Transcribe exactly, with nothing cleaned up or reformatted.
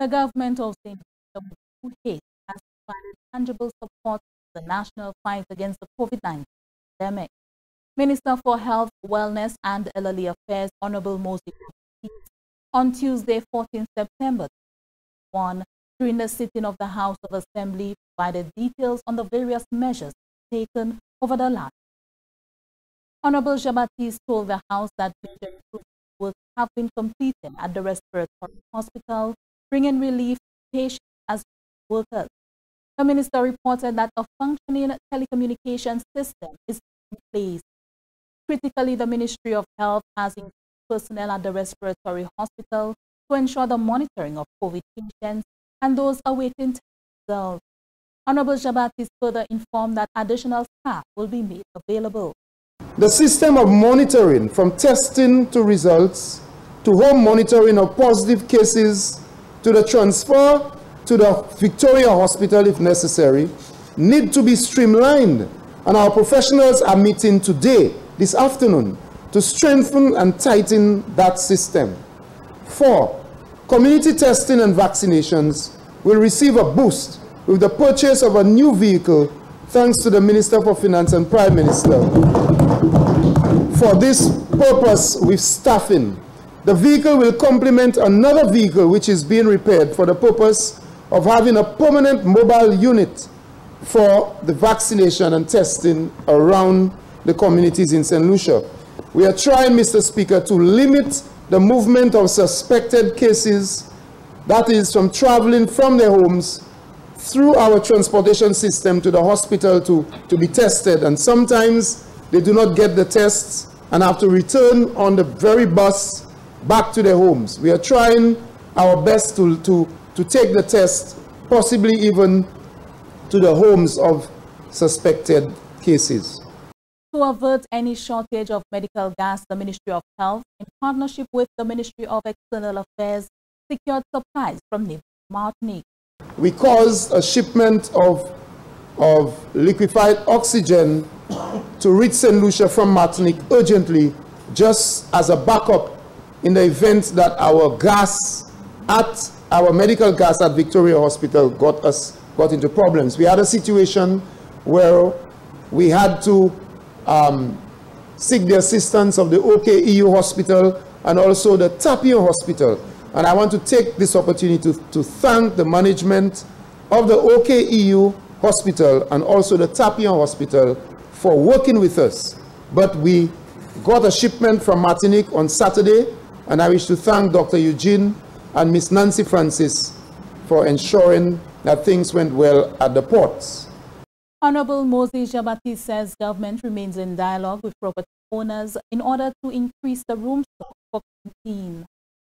The government of Saint Lucia with good faith has provided tangible support to the national fight against the COVID nineteen pandemic. Minister for Health, Wellness and Elderly Affairs, Honorable Moses Jn Baptiste, on Tuesday, the fourteenth of September twenty twenty-one, during the sitting of the House of Assembly, provided details on the various measures taken over the last year. Honorable Jn Baptiste told the House that major improvements would have been completed at the Respiratory Hospital, bringing relief to patients as well as workers. The minister reported that a functioning telecommunication system is in place. Critically, the Ministry of Health has increased personnel at the Respiratory Hospital to ensure the monitoring of COVID patients and those awaiting results. Honorable Jn Baptiste further informed that additional staff will be made available. The system of monitoring, from testing to results, to home monitoring of positive cases, to the transfer to the Victoria Hospital if necessary, need to be streamlined, and our professionals are meeting today, this afternoon, to strengthen and tighten that system. Four, community testing and vaccinations will receive a boost with the purchase of a new vehicle, thanks to the Minister for Finance and Prime Minister. For this purpose, with staffing, the vehicle will complement another vehicle which is being repaired for the purpose of having a permanent mobile unit for the vaccination and testing around the communities in Saint Lucia. We are trying, Mister Speaker, to limit the movement of suspected cases, that is, from traveling from their homes through our transportation system to the hospital to, to be tested. And sometimes they do not get the tests and have to return on the very bus back to their homes. We are trying our best to, to, to take the test, possibly even to the homes of suspected cases. To avert any shortage of medical gas, the Ministry of Health, in partnership with the Ministry of External Affairs, secured supplies from Nib Martinique. We caused a shipment of, of liquefied oxygen to reach Saint Lucia from Martinique urgently, just as a backup in the event that our gas at our medical gas at Victoria Hospital got us got into problems. We had a situation where we had to um, seek the assistance of the O K E U Hospital and also the Tapio Hospital. And I want to take this opportunity to, to thank the management of the O K E U Hospital and also the Tapio Hospital for working with us. But we got a shipment from Martinique on Saturday, and I wish to thank Doctor Eugene and Miss Nancy Francis for ensuring that things went well at the ports. Honorable Moses Jn Baptiste says government remains in dialogue with property owners in order to increase the room stock for quarantine.